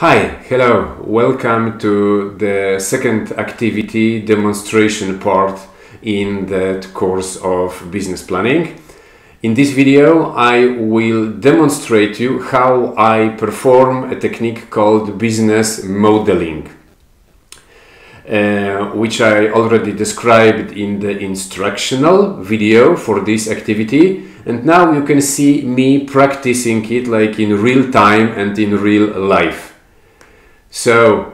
Hi, hello, welcome to the second activity demonstration part in the course of business planning. In this video I will demonstrate you how I perform a technique called business modeling, which I already described in the instructional video for this activity, and now you can see me practicing it like in real time and in real life. So,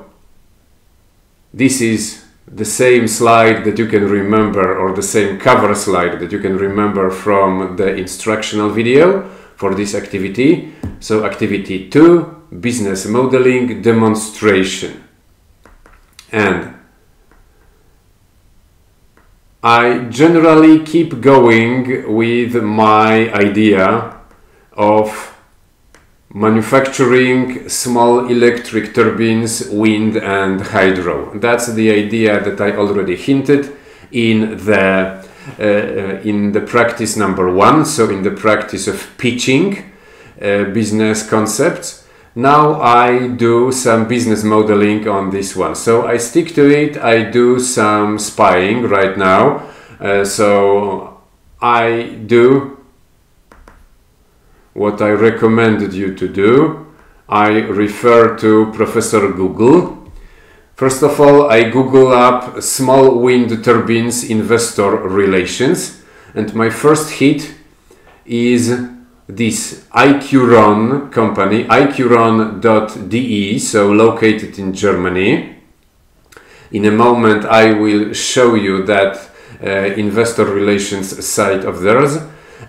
this is the same slide that you can remember, or the same cover slide that you can remember from the instructional video for this activity. So, activity 2, business modeling demonstration. And I generally keep going with my idea of manufacturing small electric turbines, wind and hydro. That's the idea that I already hinted in the practice number 1, so in the practice of pitching business concepts. Now I do some business modeling on this one. So I stick to it, I do some spying right now. So I do what I recommended you to do. I refer to Professor Google. First of all, I Google up small wind turbines investor relations, and my first hit is this IQRON company, iqron.de, so located in Germany. In a moment I will show you that investor relations site of theirs.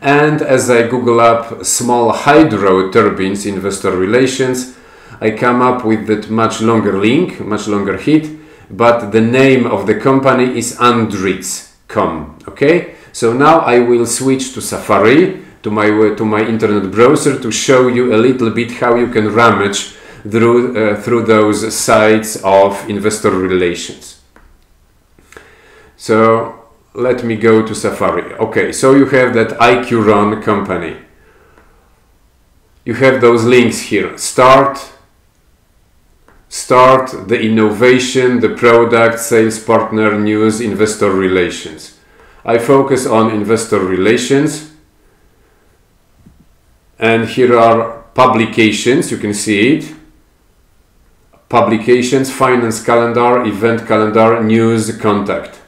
And as I Google up small hydro turbines investor relations, I come up with that much longer link, much longer hit, but the name of the company is Andritz.com. Okay, so now I will switch to Safari, to my internet browser, to show you a little bit how you can rummage through those sites of investor relations. So let me go to Safari. Okay, so you have that IQRON company. You have those links here. Start, the innovation, the product, sales partner, news, investor relations. I focus on investor relations. And here are publications, you can see it. Publications, finance calendar, event calendar, news, contact.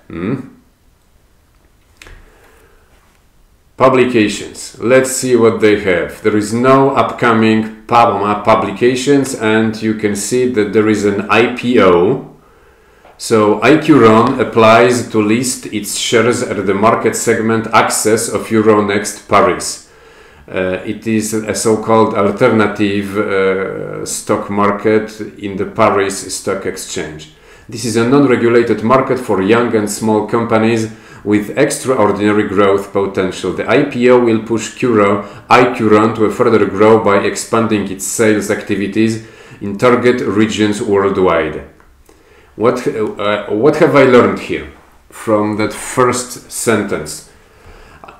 Publications. Let's see what they have. There is no upcoming publications, and you can see that there is an IPO. So IQRON applies to list its shares at the market segment access of Euronext Paris. It is a so-called alternative stock market in the Paris Stock Exchange. This is a non-regulated market for young and small companies with extraordinary growth potential. The IPO will push IQRON to a further grow by expanding its sales activities in target regions worldwide. What have I learned here from that first sentence?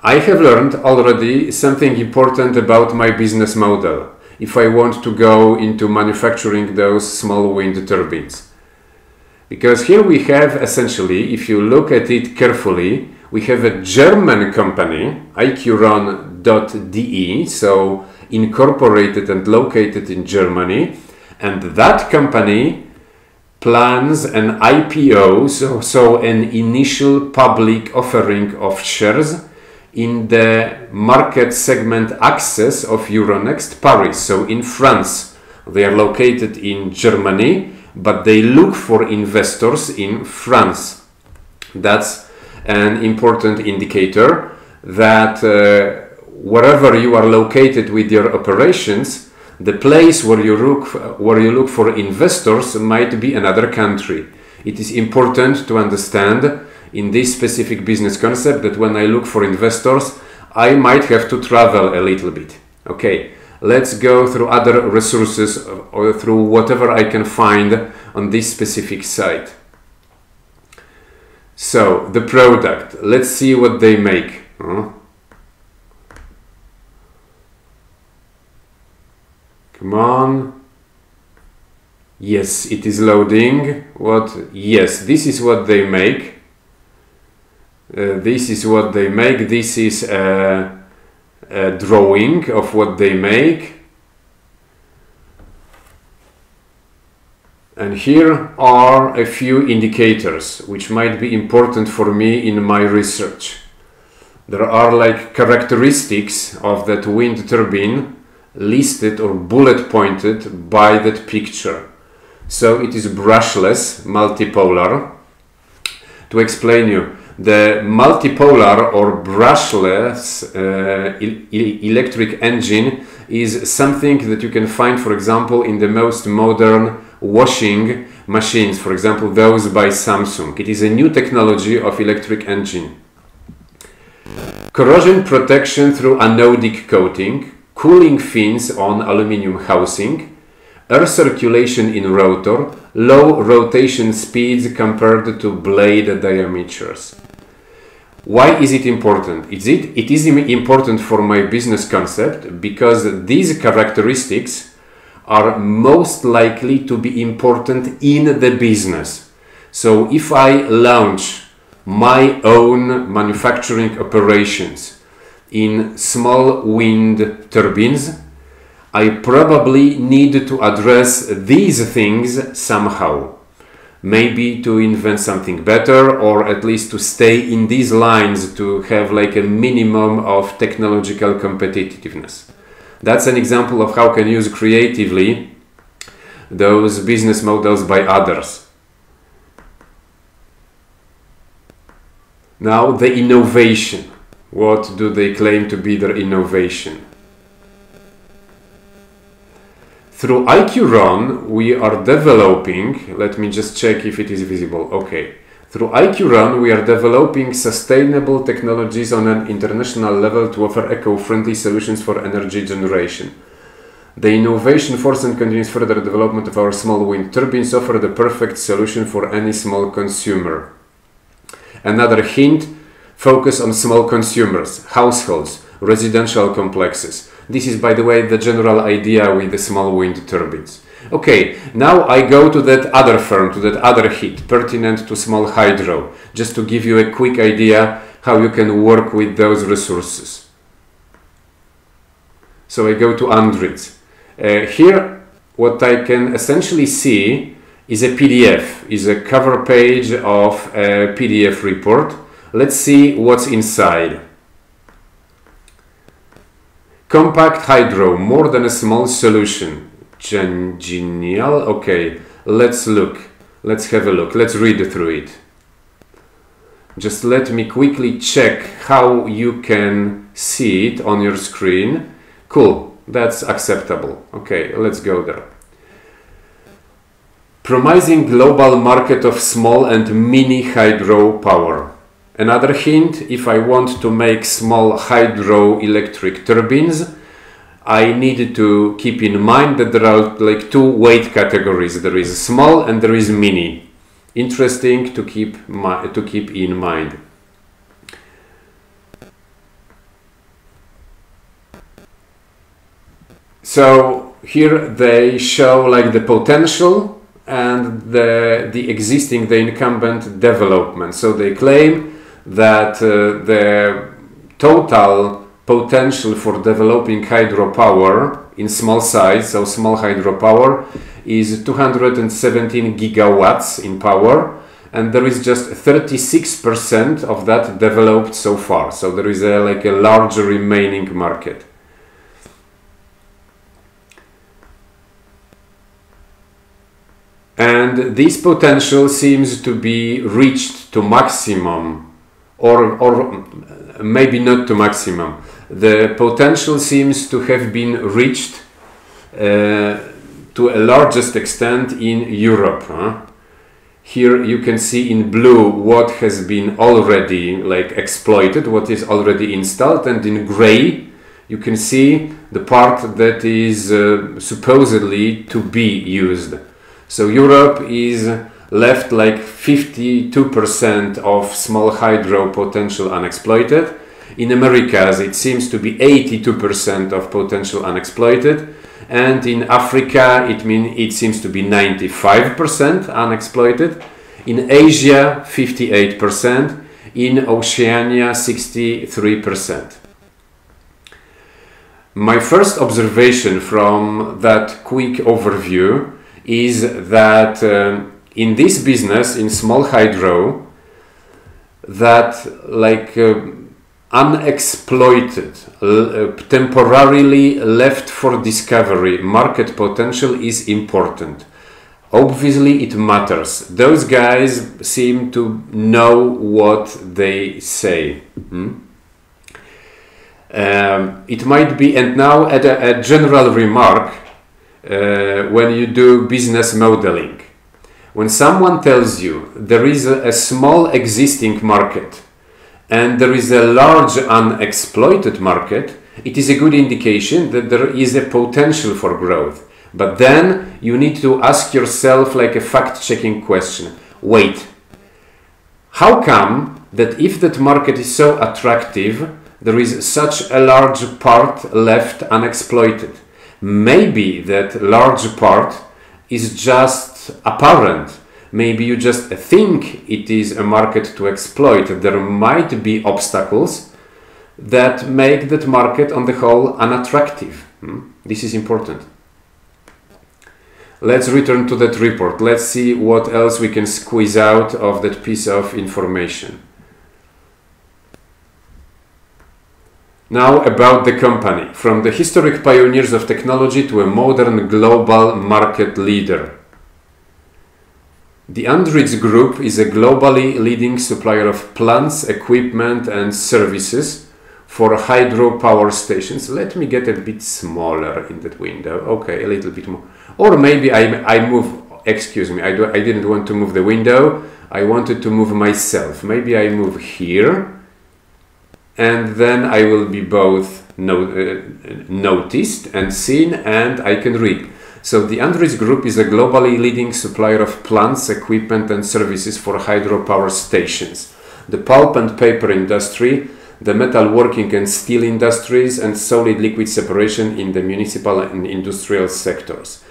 I have learned already something important about my business model if I want to go into manufacturing those small wind turbines. Because here we have essentially, if you look at it carefully, we have a German company, iqron.de, so incorporated and located in Germany, and that company plans an IPO, so an initial public offering of shares in the market segment access of Euronext Paris, so in France. They are located in Germany, but they look for investors in France. That's an important indicator that wherever you are located with your operations, the place where you look for investors might be another country. It is important to understand in this specific business concept that when I look for investors, I might have to travel a little bit. Okay. Let's go through other resources or through whatever I can find on this specific site. So, the product. Let's see what they make. Come on. Yes, it is loading. What? Yes, this is what they make. This is what they make. This is a drawing of what they make. And here are a few indicators which might be important for me in my research. There are like characteristics of that wind turbine listed or bullet pointed by that picture. So it is brushless, multipolar. To explain you, the multipolar or brushless electric engine is something that you can find, for example, in the most modern washing machines, for example those by Samsung. It is a new technology of electric engine. Corrosion protection through anodic coating, cooling fins on aluminium housing, air circulation in rotor, low rotation speeds compared to blade diameters. Why is it important? It is important for my business concept because these characteristics are most likely to be important in the business. So if I launch my own manufacturing operations in small wind turbines, I probably need to address these things somehow. Maybe to invent something better, or at least to stay in these lines, to have like a minimum of technological competitiveness. That's an example of how I can use creatively those business models by others. Now the innovation. What do they claim to be their innovation? Through IQRON we are developing, let me just check if it is visible, okay. Through IQRON, we are developing sustainable technologies on an international level to offer eco-friendly solutions for energy generation. The innovation force and continuous further development of our small wind turbines offer the perfect solution for any small consumer. Another hint, focus on small consumers, households, residential complexes. This is, by the way, the general idea with the small wind turbines. Okay, now I go to that other firm, to that other hit, pertinent to small hydro, just to give you a quick idea how you can work with those resources. So I go to Andritz. Here what I can essentially see is a PDF, is a cover page of a PDF report. Let's see what's inside. Compact hydro, more than a small solution. Genial. Okay, let's look. Let's have a look. Let's read through it. Just let me quickly check how you can see it on your screen. Cool, that's acceptable. Okay, let's go there. Promising global market of small and mini hydro power. Another hint, if I want to make small hydroelectric turbines, I need to keep in mind that there are like two weight categories. There is small and there is mini. Interesting to keep in mind. So here they show like the potential and the incumbent development. So they claim that the total potential for developing hydropower in small size, so small hydropower, is 217 gigawatts in power, and there is just 36% of that developed so far. So there is a large remaining market. And this potential seems to be reached to maximum, or maybe not to maximum. The potential seems to have been reached to a largest extent in Europe. Huh? Here you can see in blue what has been already like exploited, what is already installed, and in gray you can see the part that is supposedly to be used. So Europe is left like 52% of small hydro potential unexploited. In Americas it seems to be 82% of potential unexploited, and in Africa it seems to be 95% unexploited, in Asia 58%, in Oceania 63%. My first observation from that quick overview is that in this business, in small hydro, that unexploited, temporarily left for discovery market potential is important. Obviously it matters. Those guys seem to know what they say. It might be, and now at a general remark, when you do business modeling, when someone tells you there is a small existing market and there is a large unexploited market, it is a good indication that there is a potential for growth. But then you need to ask yourself a fact-checking question. Wait, how come that if that market is so attractive, there is such a large part left unexploited? Maybe that large part is just apparent. Maybe you just think it is a market to exploit. There might be obstacles that make that market on the whole unattractive. This is important. Let's return to that report. Let's see what else we can squeeze out of that piece of information. Now about the company. From the historic pioneers of technology to a modern global market leader. The Andritz Group is a globally leading supplier of plants, equipment and services for hydropower stations. Let me get a bit smaller in that window. Okay, a little bit more. Or maybe I move, excuse me, I didn't want to move the window. I wanted to move myself. Maybe I move here. And then I will be both noticed and seen, and I can read. So the Andritz Group is a globally leading supplier of plants, equipment and services for hydropower stations, the pulp and paper industry, the metalworking and steel industries, and solid liquid separation in the municipal and industrial sectors.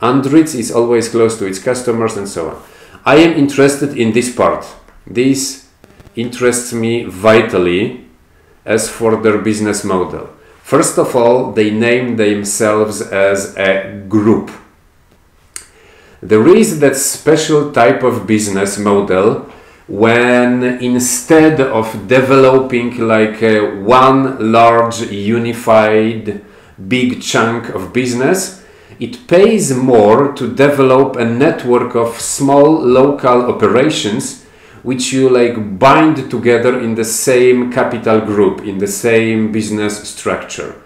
Andritz is always close to its customers and so on. I am interested in this part. This interests me vitally. As for their business model. First of all, they name themselves as a group. There is that special type of business model when instead of developing one large unified big chunk of business, it pays more to develop a network of small local operations which you bind together in the same capital group, in the same business structure.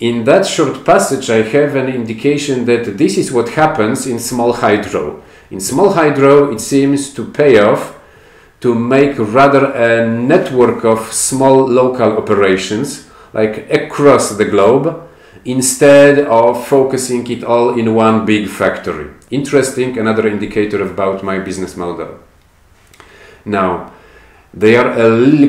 In that short passage, I have an indication that this is what happens in small hydro. In small hydro, it seems to pay off to make rather a network of small local operations, across the globe, instead of focusing it all in one big factory. Interesting, another indicator about my business model. Now, they are a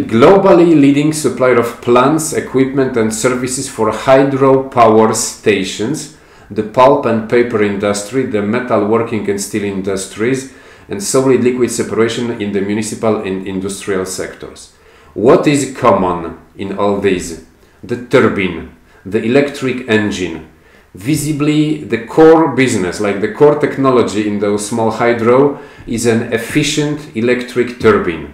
globally leading supplier of plants, equipment and services for hydropower stations, the pulp and paper industry, the metalworking and steel industries, and solid liquid separation in the municipal and industrial sectors. What is common in all these? The turbine, the electric engine. Visibly, the core business, the core technology in those small hydro, is an efficient electric turbine.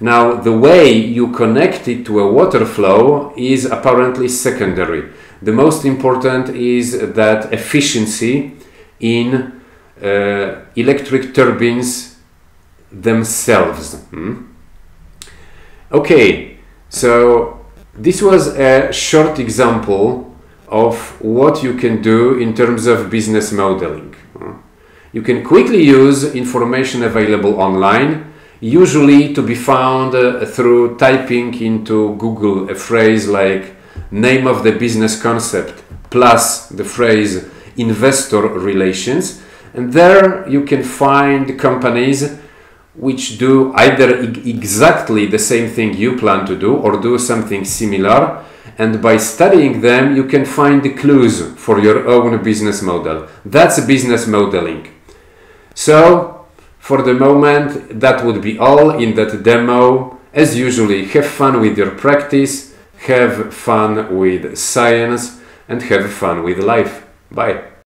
Now, the way you connect it to a water flow is apparently secondary. The most important is that efficiency in electric turbines themselves. Okay, so this was a short example of what you can do in terms of business modeling. You can quickly use information available online, usually to be found through typing into Google a phrase like name of the business concept plus the phrase investor relations, and there you can find companies which do either exactly the same thing you plan to do or do something similar, And by studying them, you can find the clues for your own business model. That's business modeling. So, for the moment, that would be all in that demo. As usually, have fun with your practice, have fun with science, and have fun with life. Bye.